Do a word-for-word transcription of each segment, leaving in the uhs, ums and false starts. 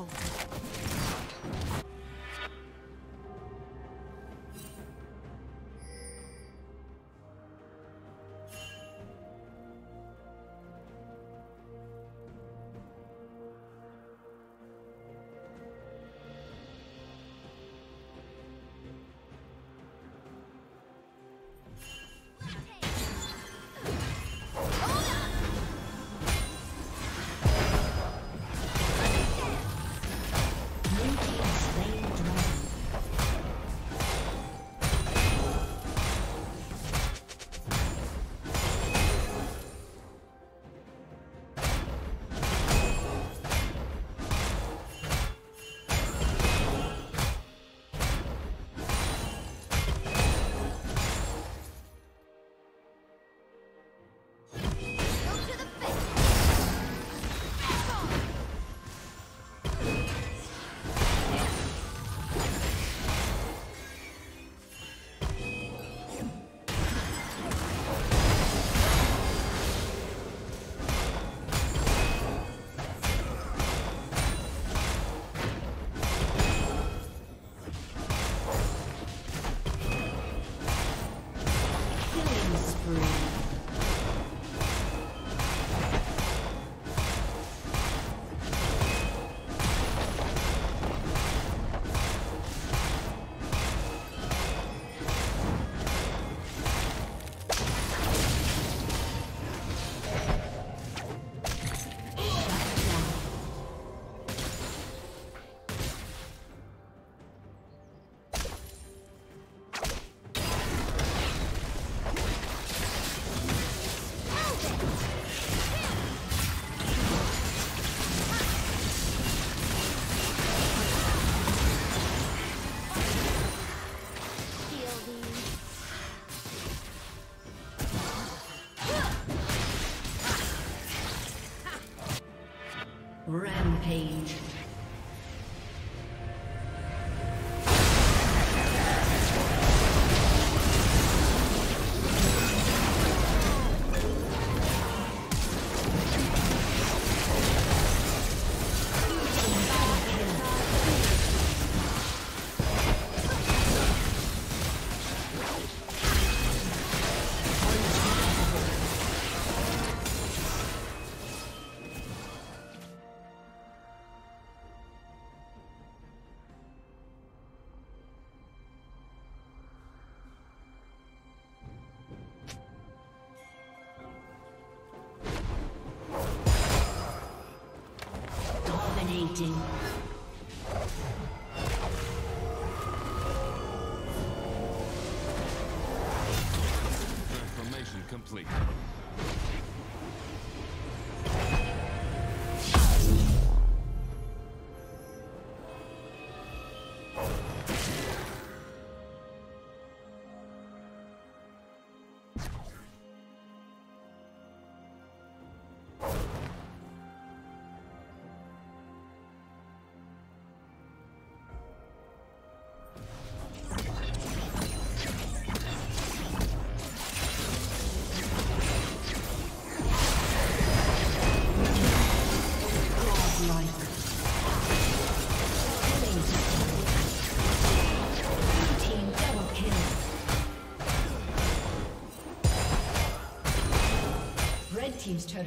go. Rampage. Dominating. Transformation complete. Team's turret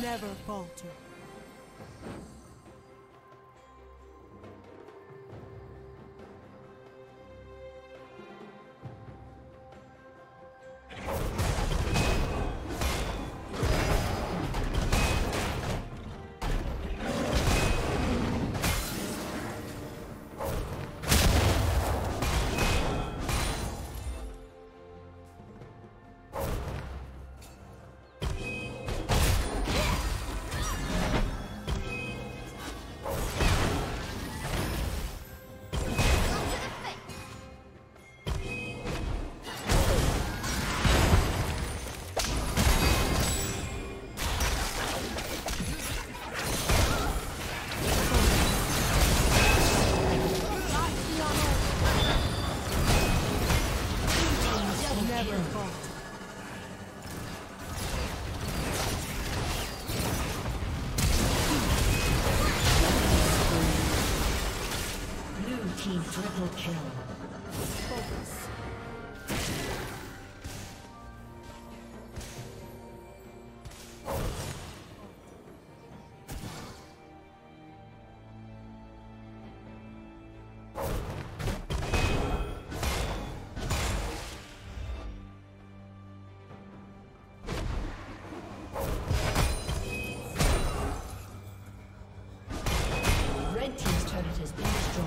Never falter. Kill. Focus. Red team's turret has been destroyed.